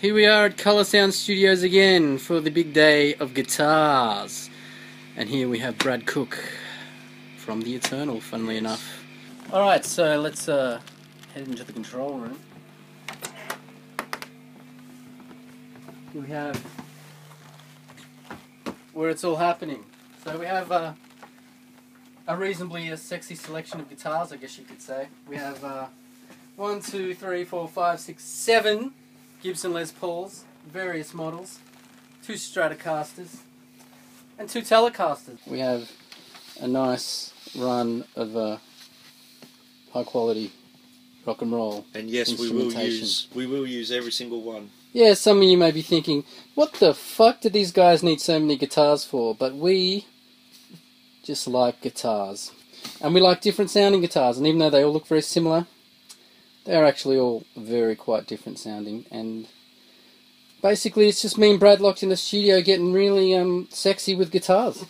Here we are at ColourSound Studios again for the big day of guitars. And here we have Brad Cook from The Eternal, funnily enough. Alright, so let's head into the control room. We have where it's all happening. So we have a reasonably sexy selection of guitars, I guess you could say. We have 1, 2, 3, 4, 5, 6, 7 Gibson Les Pauls, various models, 2 Stratocasters, and 2 Telecasters. We have a nice run of high quality rock and roll. And yes, we will use every single one. Yeah, some of you may be thinking, what the fuck do these guys need so many guitars for? But we just like guitars. And we like different sounding guitars, and even though they all look very similar, they're actually all very quite different sounding. And basically it's just me and Brad locked in the studio getting really sexy with guitars.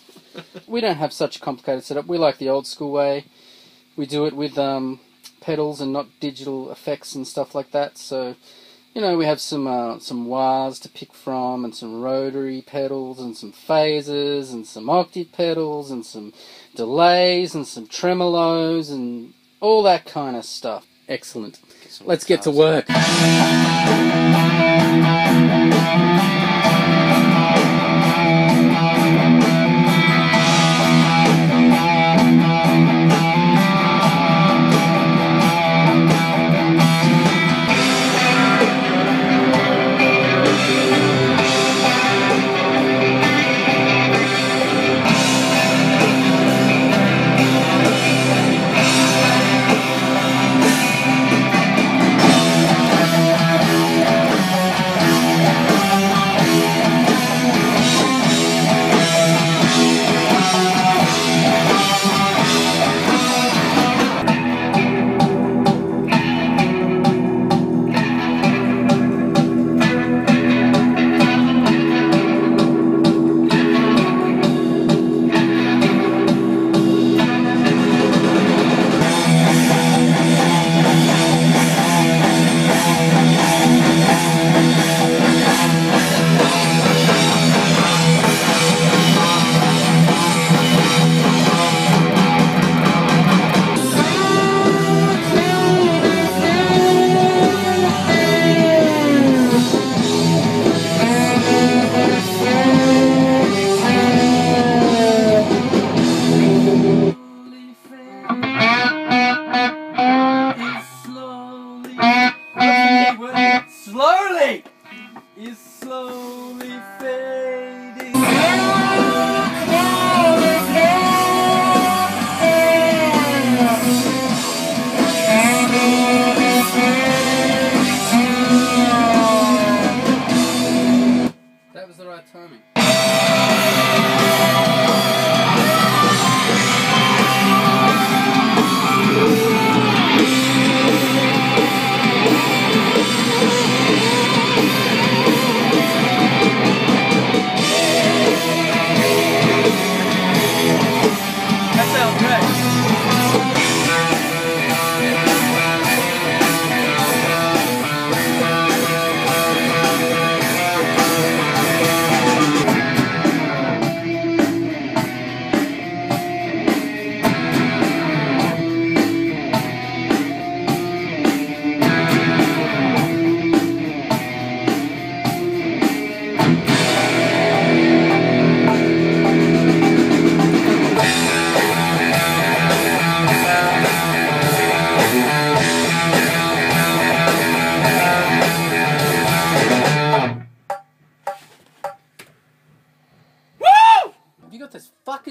We don't have such a complicated setup. We like the old school way. We do it with pedals and not digital effects and stuff like that. So, you know, we have some wahs to pick from, and some rotary pedals, and some phasers, and some octave pedals, and some delays, and some tremolos, and all that kind of stuff. Excellent. Let's get to work.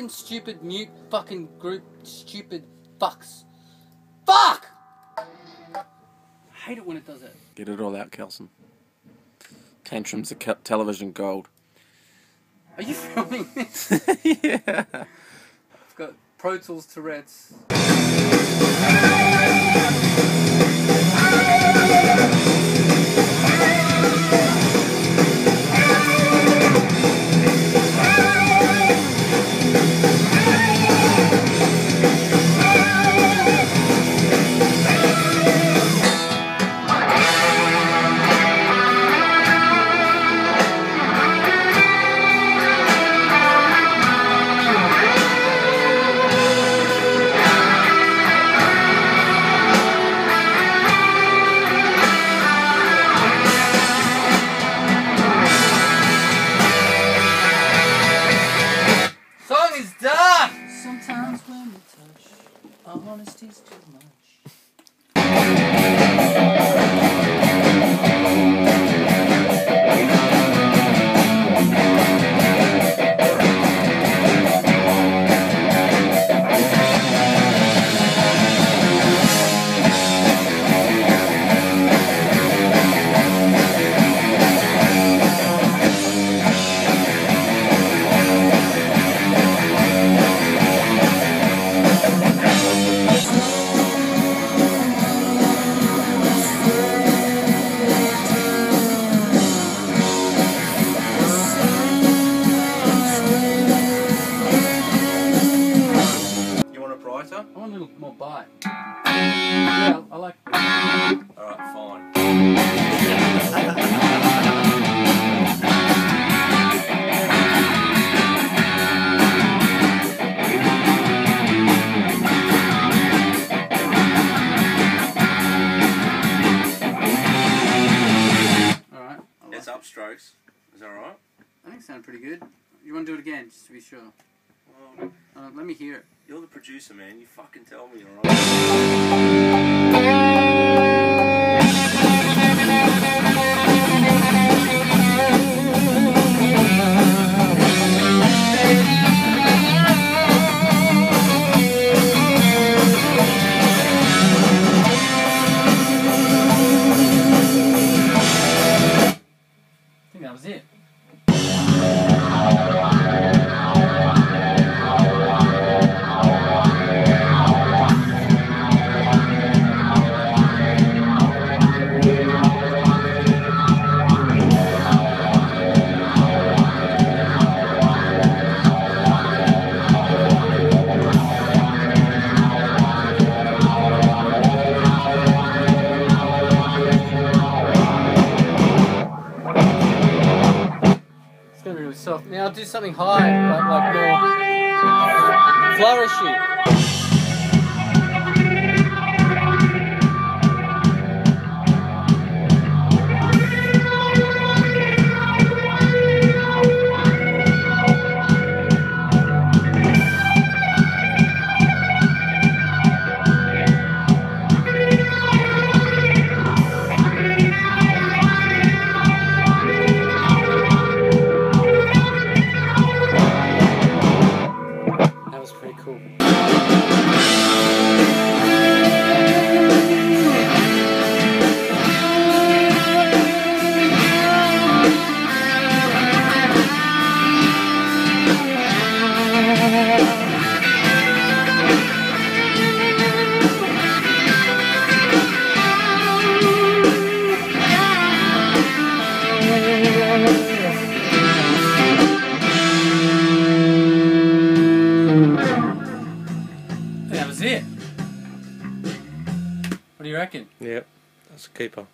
Stupid mute fucking group, stupid fucks. Fuck! I hate it when it does it. Get it all out, Kelson. Tantrums of television gold. Are you filming this? Yeah. I've got Pro Tools Tourette's. honesty's too much. Strokes. Is that alright? I think it sounded pretty good. You want to do it again, just to be sure? Let me hear it. You're the producer, man. You fucking tell me, alright? That was it. Now I'll do something high, but like more flourishy. What do you reckon? Yep, that's a keeper.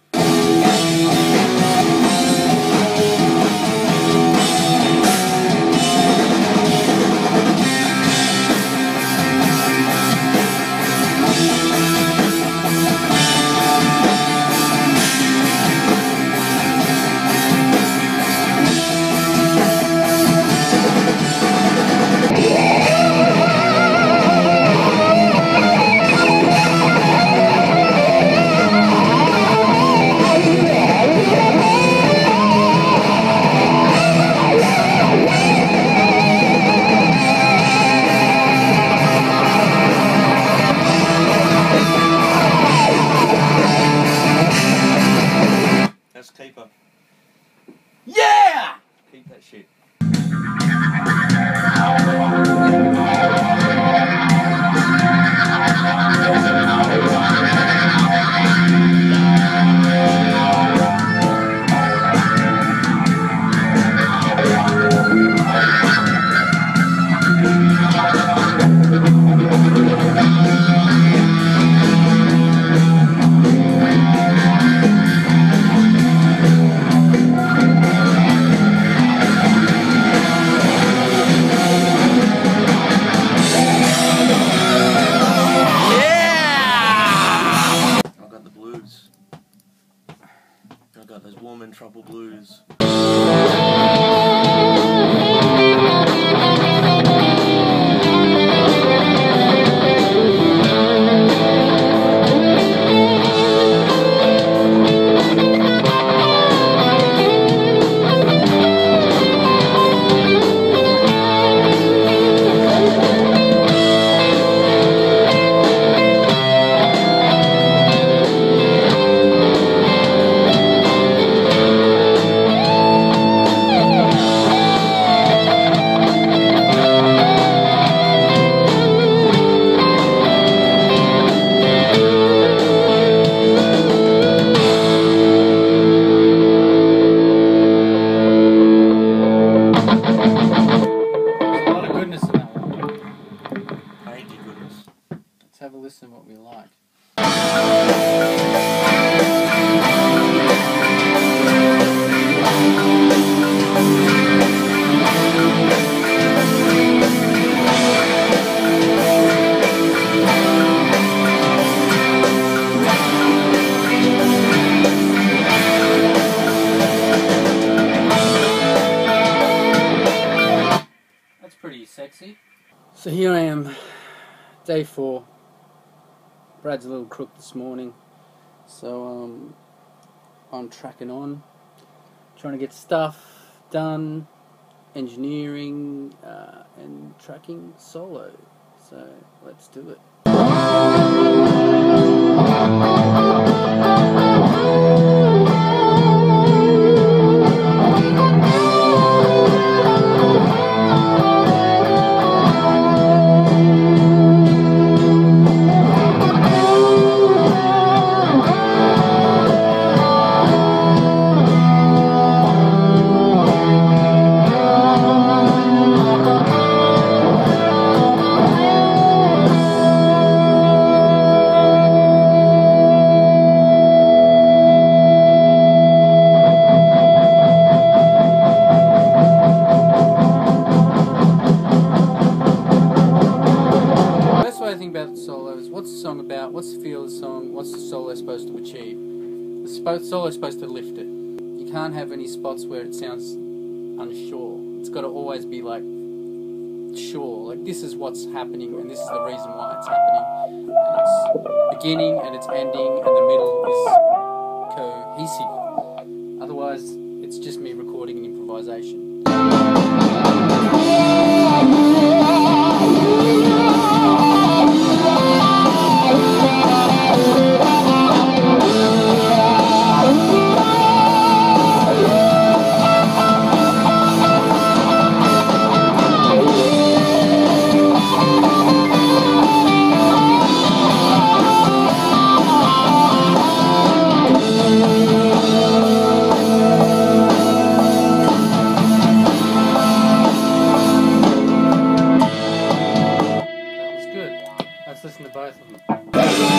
listen what we like. That's pretty sexy. So here I am, day 4. Brad's a little crook this morning, so I'm tracking on, trying to get stuff done, engineering and tracking solo. So let's do it. Solo is supposed to lift it. You can't have any spots where it sounds unsure. It's got to always be like sure, like this is what's happening and this is the reason why it's happening, and it's beginning and it's ending and the middle is cohesive. Otherwise it's just me recording an improvisation. Listen to both of them.